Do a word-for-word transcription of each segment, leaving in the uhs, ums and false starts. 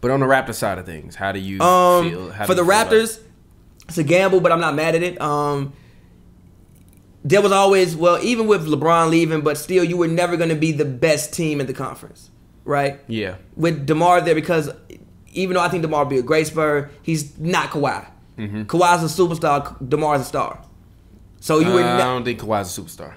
But on the Raptors side of things, how do you um, feel? How for do you the feel Raptors, like? It's a gamble, but I'm not mad at it. Um, there was always, well, even with LeBron leaving, but still, you were never going to be the best team in the conference, right? Yeah. With DeMar there, because even though I think DeMar would be a great Spur, he's not Kawhi. Mm-hmm. Kawhi's a superstar. DeMar's a star. So you uh, would. I don't think Kawhi's a superstar.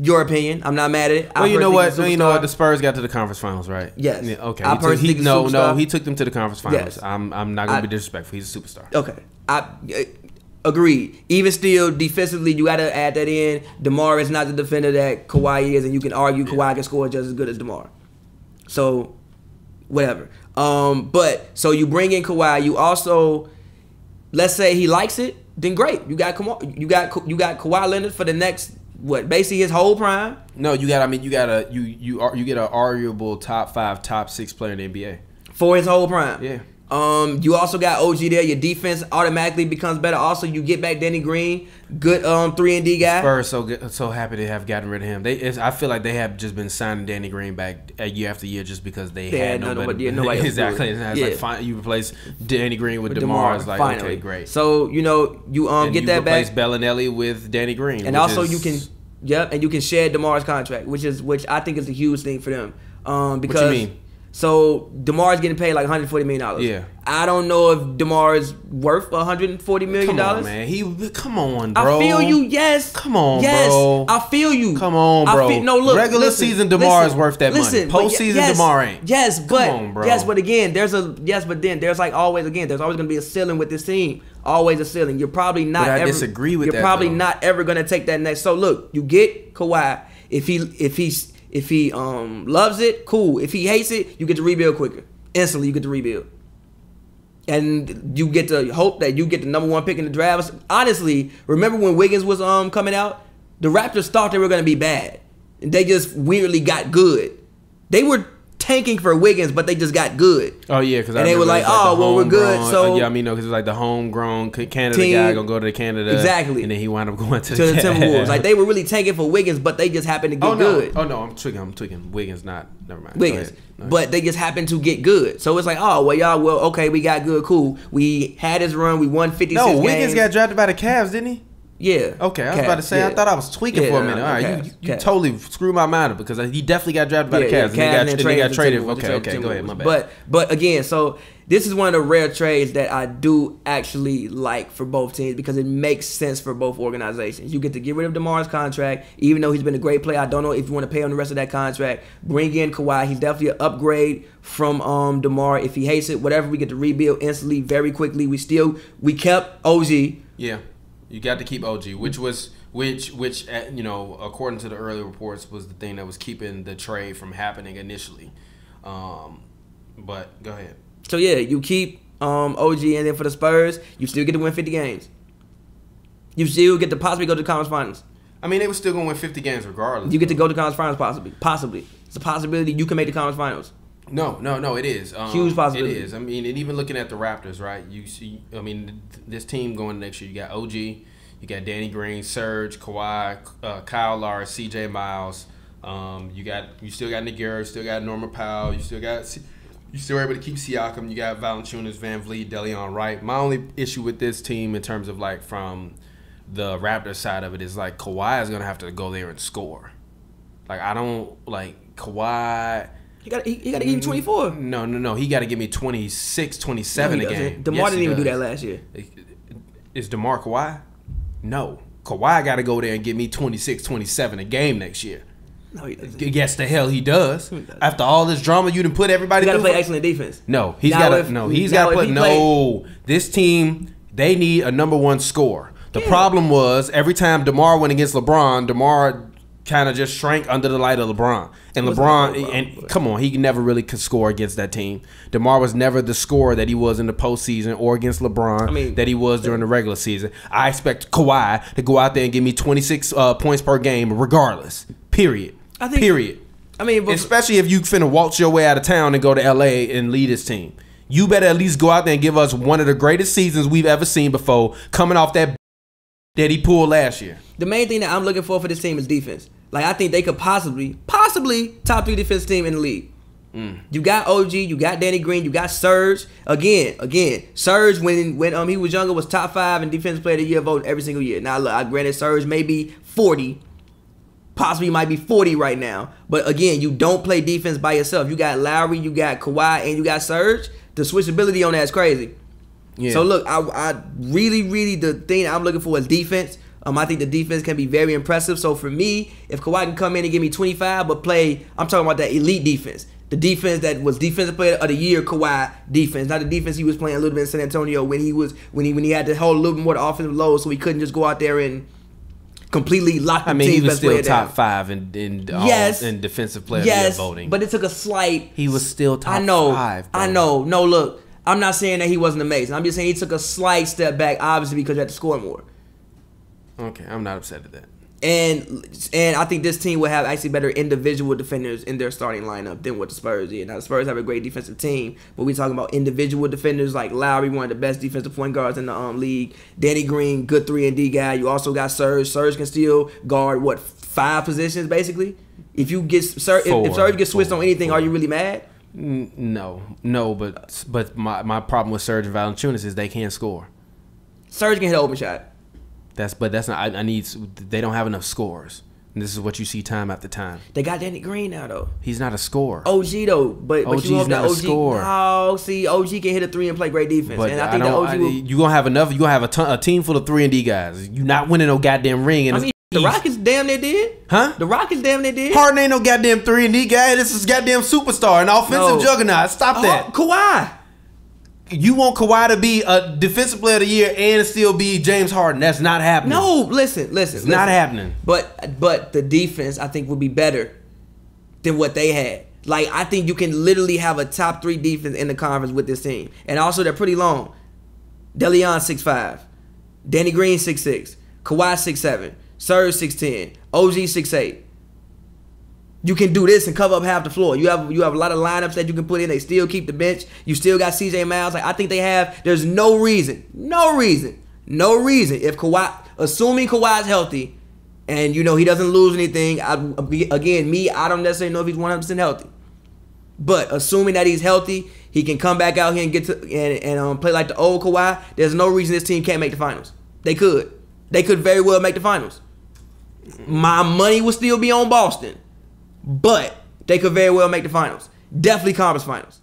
Your opinion. I'm not mad at it. Well, I you know what? No, you know what? The Spurs got to the conference finals, right? Yes. Yeah, okay. I he personally took, he, no, no. He took them to the conference finals. Yes. I'm, I'm not gonna I, be disrespectful. He's a superstar. Okay. I, I agreed. Even still, defensively, you got to add that in. DeMar is not the defender that Kawhi is, and you can argue yeah. Kawhi can score just as good as DeMar. So, whatever. Um, but so you bring in Kawhi. You also, let's say he likes it, then great. You got Kawhi, you got you got Kawhi Leonard for the next. What, basically his whole prime? No, you got. I mean, you got a you you are you get an arguable top five, top six player in the N B A for his whole prime. Yeah. Um, you also got O G there. Your defense automatically becomes better. Also, you get back Danny Green, good um three and D guy. Spurs so good, so happy to have gotten rid of him. They, it's, I feel like they have just been signing Danny Green back year after year just because they, they had, had no better. Yeah, nobody exactly. It. It's yeah. like fine, you replace Danny Green with, with DeMar. It's like finally. Okay, great. So you know you um and get you that back. You replace Bellinelli with Danny Green, and also is, you can. Yep, and you can share DeMar's contract, which is which I think is a huge thing for them. Um, because, what you mean? So DeMar's getting paid like one hundred forty million dollars. Yeah, I don't know if DeMar's worth one hundred forty million dollars. Come on, man. He, come on, bro. I feel you. Yes. Come on, yes, bro. Yes, I feel you. Come on, bro. I feel, no, look. Regular listen, season DeMar listen, is worth that listen, money. Postseason yes, DeMar ain't. Yes, but come on, bro. Yes, but again, there's a yes, but then there's like always again, there's always gonna be a ceiling with this team. Always a ceiling. You're probably not. But I ever, disagree with you're that. You're probably though. Not ever gonna take that next. So look, you get Kawhi. If he if he's if he um loves it, cool. If he hates it, you get to rebuild quicker. Instantly, you get to rebuild, and you get to hope that you get the number one pick in the draft. Honestly, remember when Wiggins was um coming out? The Raptors thought they were gonna be bad, and they just weirdly got good. They were tanking for Wiggins, but they just got good. Oh yeah, because and I they were like, like "Oh, well, we're good." Grown, so uh, yeah, I mean, no, because it's like the homegrown Canada team, guy gonna go to Canada, exactly, and then he wound up going to, to the, the Timberwolves. Like they were really tanking for Wiggins, but they just happened to get oh, no. good. Oh no, I'm tweaking, I'm tweaking. Wiggins, not never mind. Wiggins, no. But they just happened to get good. So it's like, oh well, y'all, well, okay, we got good, cool. We had his run, we won fifty-six games. No, Wiggins got drafted by the Cavs, didn't he? Yeah. Okay, I was Cavs, about to say, yeah. I thought I was tweaking yeah, for a minute. No, no, all right, Cavs, you, you totally screwed my mind up because he definitely got drafted by yeah, the Cavs. Yeah, and, Cavs and, he got, and, and he got traded. Okay, okay, okay, go ahead, my bad. But, but again, so this is one of the rare trades that I do actually like for both teams because it makes sense for both organizations. You get to get rid of DeMar's contract, even though he's been a great player. I don't know if you want to pay on the rest of that contract. Bring in Kawhi. He's definitely an upgrade from um, DeMar. If he hates it, whatever, we get to rebuild instantly, very quickly. We still, we kept O G. Yeah. You got to keep O G, which was which which you know, according to the early reports, was the thing that was keeping the trade from happening initially. Um, but go ahead. So yeah, you keep um, O G, and then for the Spurs, you still get to win fifty games. You still get to possibly go to the conference finals. I mean, they were still going to win fifty games regardless. You get to go to the conference finals possibly, possibly. It's a possibility you can make the conference finals. No, no, no, it is. Um, Huge possibility. It is. I mean, and even looking at the Raptors, right, you see, I mean, this team going next year, you got O G, you got Danny Green, Serge, Kawhi, uh, Kyle Lowry, C J Miles. Um, you got, you still got Nick Garrett, still got Norma Powell, you still got, you still able to keep Siakam, you got Valanciunas, Van Vliet, Deleon Wright. My only issue with this team in terms of like from the Raptors side of it is like Kawhi is going to have to go there and score. Like I don't, like Kawhi... He got he, he got to give you twenty-four. No, no, no. He got to give me twenty-six, twenty-seven no, a game. DeMar yes, didn't even does. do that last year. Is DeMar Kawhi? No. Kawhi got to go there and give me twenty-six, twenty-seven a game next year. No, he doesn't. Yes, the hell he does. He does. After all this drama you done put everybody through. He got to play excellent defense. No, he's got to no, he's got to put no. This team, they need a number one score. The yeah. problem was every time DeMar went against LeBron, DeMar kind of just shrank under the light of LeBron. And LeBron, LeBron, and come on, he never really could score against that team. DeMar was never the scorer that he was in the postseason or against LeBron I mean, that he was during the regular season. I expect Kawhi to go out there and give me twenty-six uh, points per game regardless. Period. I think, Period. I mean, but, especially if you finna waltz your way out of town and go to L A and lead his team. You better at least go out there and give us one of the greatest seasons we've ever seen before coming off that that he pulled last year. The main thing that I'm looking for for this team is defense. Like, I think they could possibly, possibly top three defense team in the league. Mm. You got O G, you got Danny Green, you got Serge. Again, again, Serge when when um he was younger was top five in defensive player of the year vote every single year. Now look, I granted Serge maybe forty, possibly might be forty right now. But again, you don't play defense by yourself. You got Lowry, you got Kawhi, and you got Serge. The switchability on that is crazy. Yeah. So look, I I really really the thing I'm looking for is defense. Um, I think the defense can be very impressive. So for me, if Kawhi can come in and give me twenty-five, but play, I'm talking about that elite defense. The defense that was defensive player of the year, Kawhi defense, not the defense he was playing a little bit in San Antonio when he was when he when he had to hold a little bit more the offensive load, so he couldn't just go out there and completely lock the team's best player down. I mean, he was still top five in in, yes, all, in defensive player yes, of the year voting, but it took a slight. He was still top I know, five. Bro. I know. No, look, I'm not saying that he wasn't amazing. I'm just saying he took a slight step back, obviously because you had to score more. Okay, I'm not upset at that. And and I think this team will have actually better individual defenders in their starting lineup than what the Spurs did. Now, the Spurs have a great defensive team, but we're talking about individual defenders like Lowry, one of the best defensive point guards in the um, league. Danny Green, good three and D guy. You also got Serge. Serge can still guard, what, five positions, basically? If you get Serge, four, if Serge gets switched four, on anything, four. Are you really mad? No. No, but but my, my problem with Serge and Valanciunas is they can't score. Serge can hit an open shot. That's but that's not. I, I need. They don't have enough scores. And this is what you see time after time. They got Danny Green now though. He's not a scorer. O G though, but, but you hope that O G. Oh, see, O G can hit a three and play great defense. But and I think I that O G. I, will, you gonna have enough. You gonna have a, ton, a team full of three and D guys. You not winning no goddamn ring. And I mean, the Rockets damn they did. Huh? The Rockets damn they did. Harden ain't no goddamn three and D guy. This is goddamn superstar, an offensive no. juggernaut. Stop oh, that. Kawhi. You want Kawhi to be a defensive player of the year and still be James Harden. That's not happening. No, listen, listen. It's listen. not happening. But but the defense, I think, will be better than what they had. Like, I think you can literally have a top three defense in the conference with this team. And also, they're pretty long. Deleon, six five. Danny Green, six six. Kawhi, six seven. Serge, six ten. O G, six eight. You can do this and cover up half the floor. You have you have a lot of lineups that you can put in. They still keep the bench. You still got C J Miles. Like I think they have. There's no reason, no reason, no reason. If Kawhi, assuming Kawhi's healthy, and you know he doesn't lose anything. I, again, me, I don't necessarily know if he's one hundred percent healthy, but assuming that he's healthy, he can come back out here and get to and and um, play like the old Kawhi. There's no reason this team can't make the finals. They could. They could very well make the finals. My money would still be on Boston. But they could very well make the finals. Definitely conference finals.